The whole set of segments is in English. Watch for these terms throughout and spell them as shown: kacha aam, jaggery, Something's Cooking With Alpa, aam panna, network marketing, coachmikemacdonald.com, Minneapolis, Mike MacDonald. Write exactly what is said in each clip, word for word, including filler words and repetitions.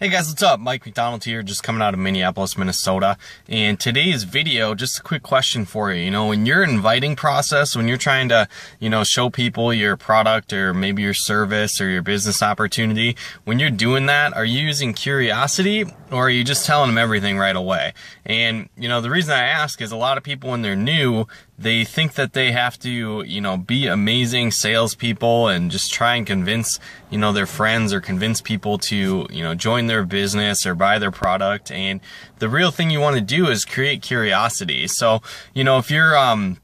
Hey guys, what's up? Mike MacDonald here, just coming out of Minneapolis, Minnesota. And today's video, just a quick question for you. You know, in your inviting process, when you're trying to, you know, show people your product or maybe your service or your business opportunity, when you're doing that, are you using curiosity or are you just telling them everything right away? And, you know, the reason I ask is a lot of people when they're new, they think that they have to, you know, be amazing salespeople and just try and convince, you know, their friends or convince people to, you know, join their business or buy their product. And the real thing you want to do is create curiosity. So, you know, if you're um,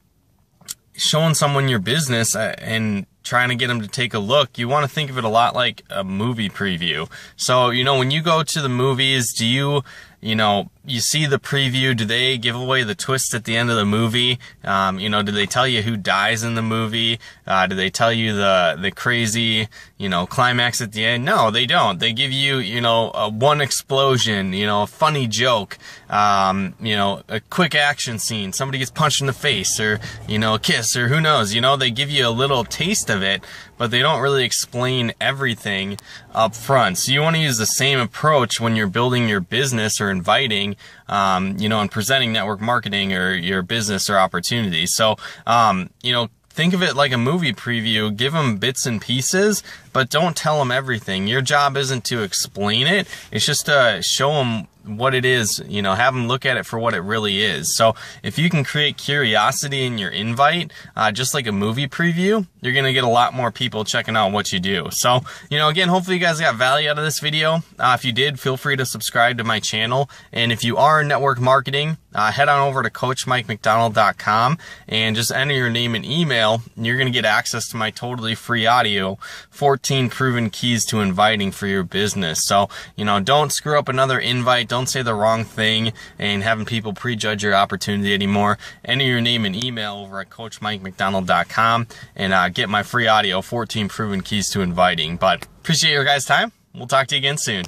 showing someone your business and trying to get them to take a look, you want to think of it a lot like a movie preview. So, you know, when you go to the movies, do you, you know, you see the preview, do they give away the twist at the end of the movie? Um, you know, do they tell you who dies in the movie? Uh, do they tell you the, the crazy, you know, climax at the end? No, they don't. They give you, you know, a one explosion, you know, a funny joke, um, you know, a quick action scene, somebody gets punched in the face or, you know, a kiss or who knows, you know, they give you a little taste of it, but they don't really explain everything up front. So you want to use the same approach when you're building your business or inviting, um, you know, and presenting network marketing or your business or opportunity. So, um, you know, think of it like a movie preview. Give them bits and pieces, but don't tell them everything. Your job isn't to explain it. It's just to show them what it is, you know, have them look at it for what it really is. So if you can create curiosity in your invite, uh, just like a movie preview, you're going to get a lot more people checking out what you do. So, you know, again, hopefully you guys got value out of this video. Uh, if you did, feel free to subscribe to my channel. And if you are in network marketing, uh, head on over to coach mike macdonald dot com and just enter your name and email. And you're going to get access to my totally free audio, fourteen proven keys to inviting for your business. So, you know, don't screw up another invite. Don't say the wrong thing and having people prejudge your opportunity anymore. Enter your name and email over at coach mike macdonald dot com and uh, get my free audio, fourteen proven keys to inviting. But appreciate your guys' time. We'll talk to you again soon.